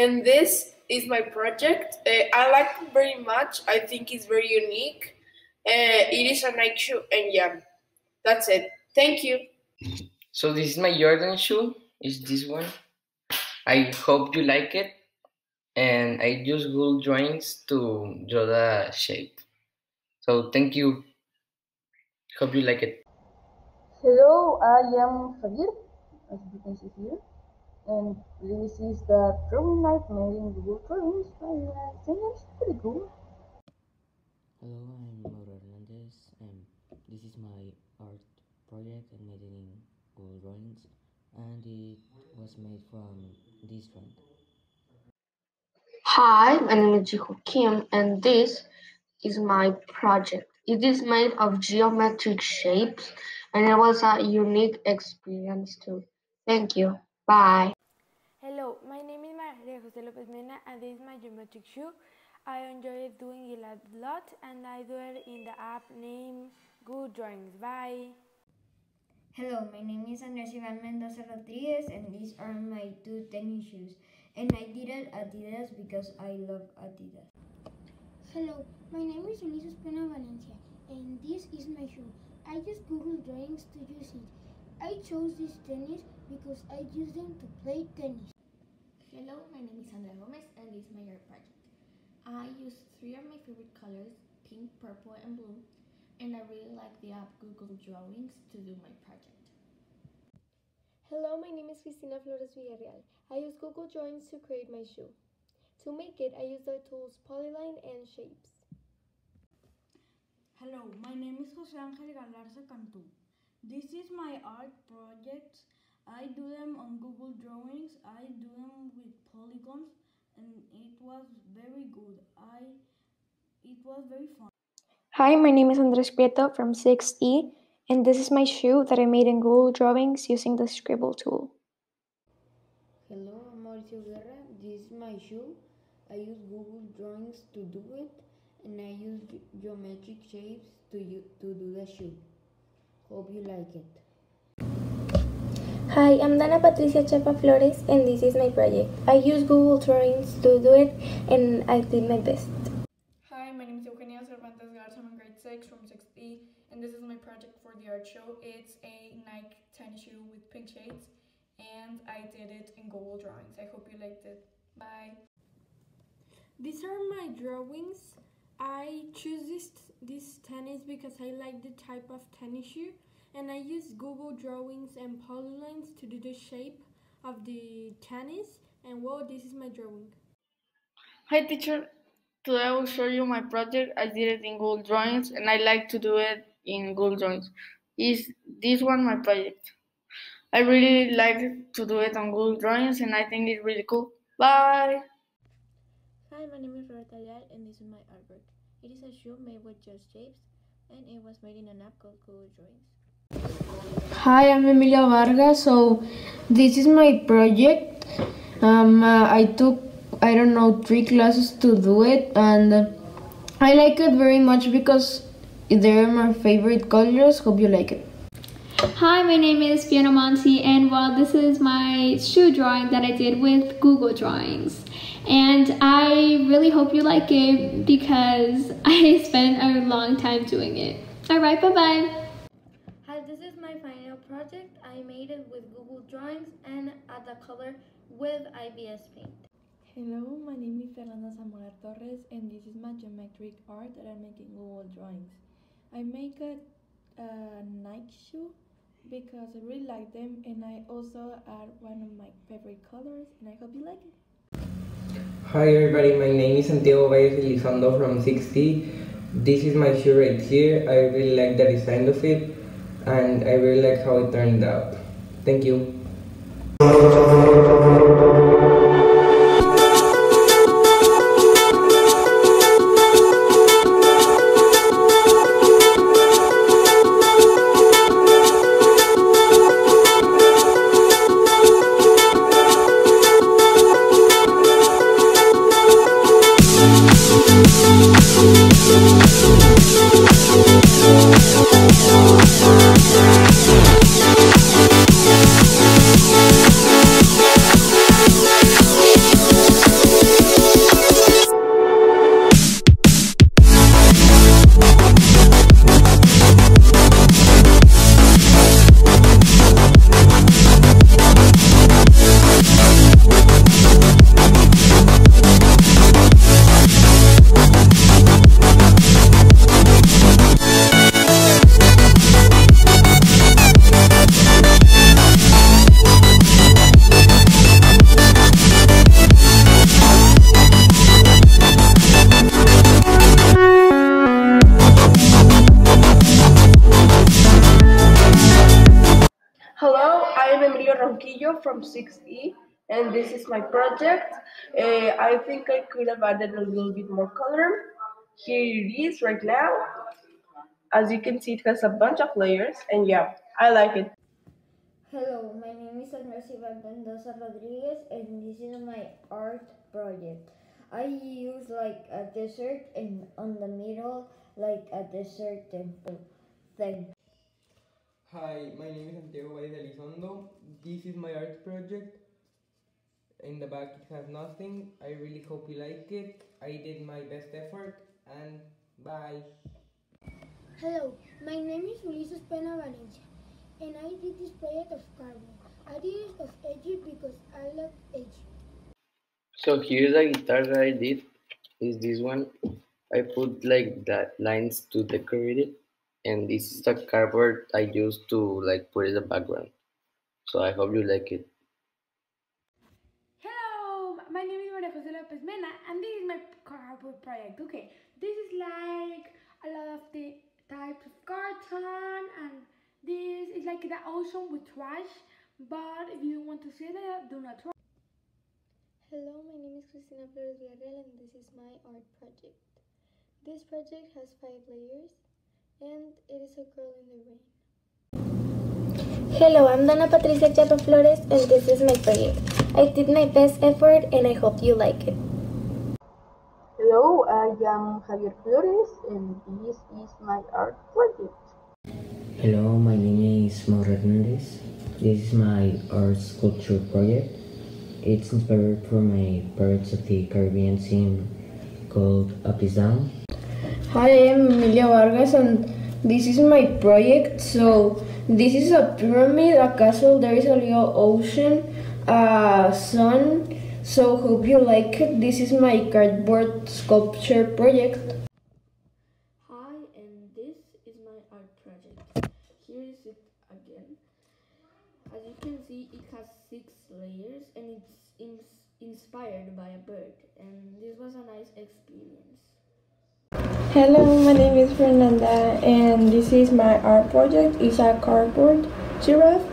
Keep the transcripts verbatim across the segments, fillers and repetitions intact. and this is my project. Uh, I like it very much. I think it's very unique. Uh, it is a nice shoe, and yeah, that's it. Thank you. So this is my Jordan shoe. Is this one. I hope you like it. And I use Google Drawings to draw the shape. So thank you. Hope you like it. Hello, I am Javier, as you can see here. And this is the drawing night made in Google Drawings by uh, seniors. Pretty cool. Hello, I'm Mauro Hernández, and this is my art project I made in Google Drawings, and it was made from this one. Hi, my name is Jiho Kim, and this is my project. It is made of geometric shapes, and it was a unique experience too. Thank you. Bye. Hello, my name is María José López Mena, and this is my geometric shoe. I enjoy doing it a lot, and I do it in the app named Google Drawings. Bye. Hello, my name is Andres Ivan Mendoza Rodriguez, and these are my two tennis shoes. And I did it Adidas because I love Adidas. Hello, my name is Ulysses Pena Valencia, and this is my shoe. I just Google Drawings to use it. I chose this tennis because I use them to play tennis. Hello, my name is Sandra Gomez, and this is my art project. I used three of my favorite colors, pink, purple, and blue, and I really like the app Google Drawings to do my project. Hello, my name is Cristina Flores Villarreal. I use Google Drawings to create my shoe. To make it, I use the tools Polyline and Shapes. Hello, my name is José Ángel Galarza Cantú. This is my art projects. I do them on Google Drawings. I do them with polygons, and it was very good. I it was very fun. Hi, my name is Andrés Prieto from six E, and this is my shoe that I made in Google Drawings using the Scribble tool. Hello, I'm Mauricio Guerra. This is my shoe. I use Google Drawings to do it, and I use geometric shapes to to do the shoe. Hope you like it. Hi, I'm Dana Patricia Chapa Flores, and this is my project. I use Google Drawings to do it, and I did my best. Hi, my name is Eugenia Cervantes Garza. I'm in grade six from six B, and this is my project for the art show. It's a Nike tennis shoe with pink shades, and I did it in Google Drawings. I hope you liked it. Bye. These are my drawings. I choose this, this tennis because I like the type of tennis shoe, and I use Google Drawings and Polylines to do the shape of the tennis, and wow, this is my drawing. Hi teacher, today I will show you my project. I did it in Google Drawings, and I like to do it in Google Drawings. Is this one my project? I really like to do it on Google Drawings, and I think it's really cool. Bye! Hi, my name is Roberta Villarreal, and this is my artwork. It is a shoe made with just shapes, and it was made in an app called Google Drawings. Hi, I'm Emilia Varga. So this is my project. Um, uh, I took, I don't know, three classes to do it, and uh, I like it very much because they're my favorite colors. Hope you like it. Hi, my name is Fiano Mansi, and well, this is my shoe drawing that I did with Google Drawings. And I really hope you like it because I spent a long time doing it. Alright, bye-bye. Hi, this is my final project. I made it with Google Drawings and add the color with I B S Paint. Hello, my name is Fernanda Samuel Torres, and this is my geometric art that I make in Google Drawings. I make a, a Nike shoe because I really like them, and I also add one of my favorite colors, and I hope you like it. Hi everybody, my name is Santiago Baez Elizondo from six D. This is my shoe right here. I really like the design of it, and I really like how it turned out. Thank you. from six E, and this is my project. Uh, I think I could have added a little bit more color. Here it is right now. As you can see, it has a bunch of layers, and yeah, I like it. Hello, my name is Andres Ivan Mendoza Rodriguez, and this is my art project. I use like a desert and on the middle like a desert temple thing. Hi, my name is Santiago Baez Elizondo. This is my art project. In the back it has nothing. I really hope you like it. I did my best effort, and bye. Hello, my name is Ulysses Pena Valencia, and I did this project of carbon. I did it of Egypt because I love Egypt. So here's a guitar that I did. Is this one. I put like that lines to decorate it, and this is the cardboard I used to like put in the background. So I hope you like it. Hello, my name is María José López Mena, and this is my cardboard project. Okay, this is like a lot of the types of carton, and this is like the ocean with trash, but if you don't want to see that, do not try. Hello, my name is Cristina Flores Villarreal, and this is my art project. This project has five layers, and it is a girl in the rain. Hello, I'm Dana Patricia Chapa Flores, and this is my project. I did my best effort, and I hope you like it. Hello, I am Javier Flores, and this is my art project. Hello, my name is Mauro Hernández. This is my art sculpture project. It's inspired from my parts of the Caribbean scene called Apizan. Hi, I'm Emilia Vargas, and this is my project. So this is a pyramid, a castle, there is a little ocean, a uh, sun, so hope you like it. This is my cardboard sculpture project. Hi, and this is my art project. Here is it again. As you can see, it has six layers, and it's ins inspired by a bird, and this was a nice experience. Hello, my name is Fernanda, and this is my art project. It's a cardboard giraffe,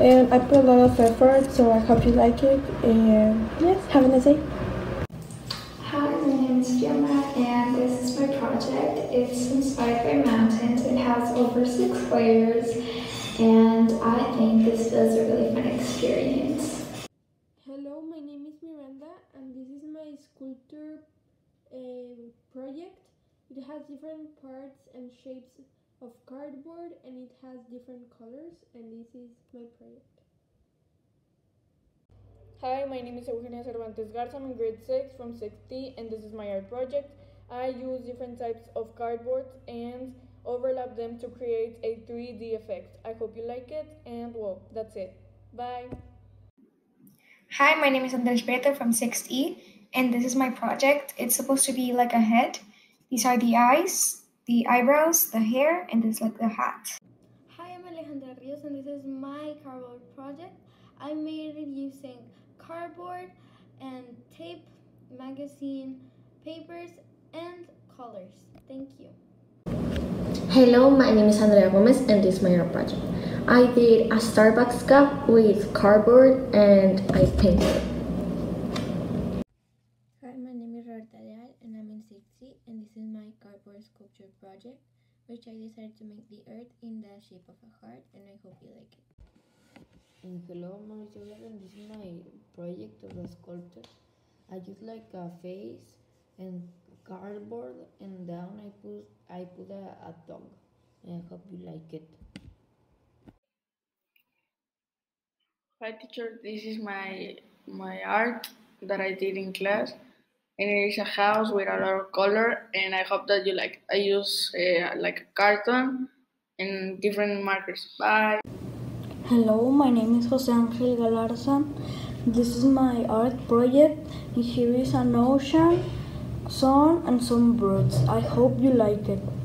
and I put a lot of effort, so I hope you like it, and yes, have a nice day. Hi, my name is Gemma, and this is my project. It's inspired by mountains. It has over six layers, and I think this was a really fun experience. Hello, my name is Miranda, and this is my sculpture uh, project. It has different parts and shapes of cardboard, and it has different colors, and this is my project. Hi, my name is Eugenia Cervantes Garza. I'm in grade six from six D, and this is my art project. I use different types of cardboard and overlap them to create a three D effect. I hope you like it, and well, that's it. Bye! Hi, my name is Andres Peto from six E, and this is my project. It's supposed to be like a head. These are the eyes, the eyebrows, the hair, and this is like the hat. Hi, I'm Alejandra Rios, and this is my cardboard project. I made it using cardboard and tape, magazine, papers, and colors. Thank you. Hello, my name is Sandra Gomez, and this is my art project. I did a Starbucks cup with cardboard, and I painted it. Hi, my name is Roberta Villarreal, and I'm in six C, and this is my cardboard sculpture project, which I decided to make the earth in the shape of a heart, and I hope you like it. And hello, Mauricio Guerra, and this is my project of a sculpture. I just like a face and cardboard, and down I put I put a, a dog, and I hope you like it. Hi teacher, this is my my art that I did in class, and it is a house with a lot of color, and I hope that you like it. I use uh, like a carton and different markers. Bye. Hello, my name is José Ángel Galarza. This is my art project. Here is an ocean, sun, and some birds. I hope you like it.